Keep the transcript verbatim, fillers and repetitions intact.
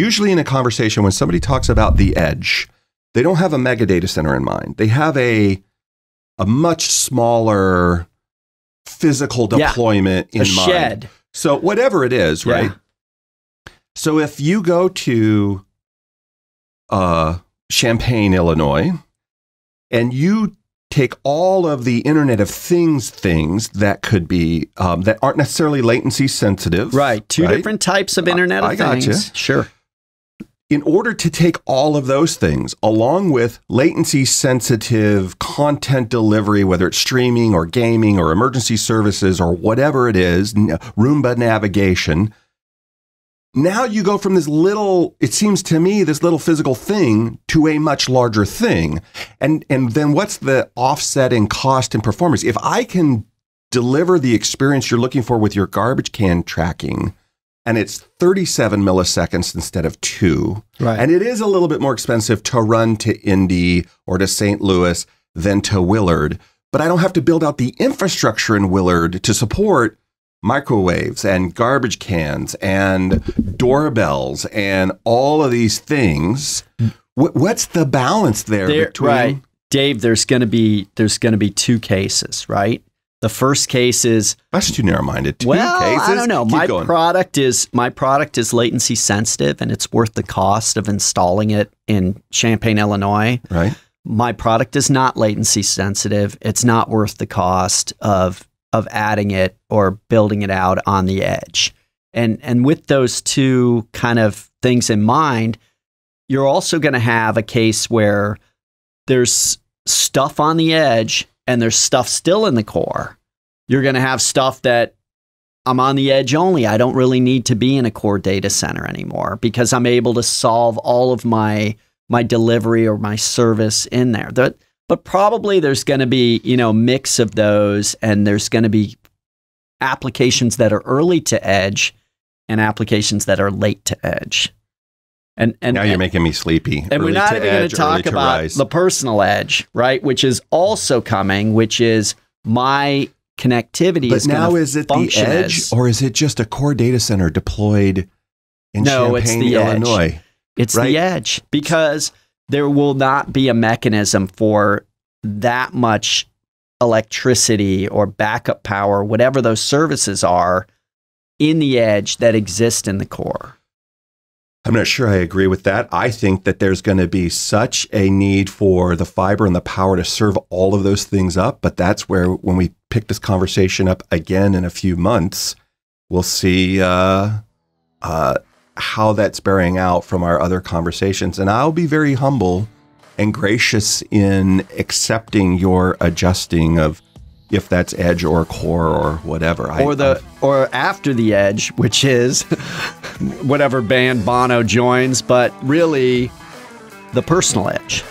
Usually in a conversation, when somebody talks about the edge, they don't have a mega data center in mind. They have a, a much smaller physical deployment yeah, in a mind. Shed. So whatever it is, yeah. right? So if you go to uh, Champaign, Illinois, and you take all of the Internet of Things things that could be, um, that aren't necessarily latency sensitive. Right. Two right? different types of Internet I, of I Things. Gotcha. Sure. In order to take all of those things, along with latency sensitive content delivery, whether it's streaming or gaming or emergency services or whatever it is, Roomba navigation, now you go from this little, it seems to me, this little physical thing to a much larger thing. And, and then what's the offset in cost and performance? If I can deliver the experience you're looking for with your garbage can tracking, and it's thirty-seven milliseconds instead of two. Right. And it is a little bit more expensive to run to Indy or to Saint Louis than to Willard. But I don't have to build out the infrastructure in Willard to support microwaves and garbage cans and doorbells and all of these things. W what's the balance there, there between? Right. Dave, there's going to be there's going to be two cases, right? The first case is that's too narrow-minded. Two well, cases? I don't know. Keep my going. product is my product is latency sensitive, and it's worth the cost of installing it in Champaign, Illinois. Right. My product is not latency sensitive. It's not worth the cost of of adding it or building it out on the edge. And and with those two kind of things in mind, you're also going to have a case where there's stuff on the edge. And there's stuff still in the core. You're going to have stuff that I'm on the edge only. I don't really need to be in a core data center anymore because I'm able to solve all of my my delivery or my service in there. That, but probably there's going to be, you know, mix of those, and there's going to be applications that are early to edge and applications that are late to edge. And, and, now you're and, making me sleepy. And early we're not even going to talk about rise. the personal edge, right? Which is also coming, which is my connectivity. But is now is it the edge as, or is it just a core data center deployed in no, Champaign, it's the Illinois? Edge. It's right? the edge because there will not be a mechanism for that much electricity or backup power, whatever those services are in the edge that exist in the core. I'm not sure I agree with that. I think that there's going to be such a need for the fiber and the power to serve all of those things up. But that's where when we pick this conversation up again in a few months, we'll see uh, uh, how that's bearing out from our other conversations. And I'll be very humble and gracious in accepting your adjusting of if that's edge or core or whatever. Or, I, the, or after the edge, which is whatever band Bono joins, but really the personal edge.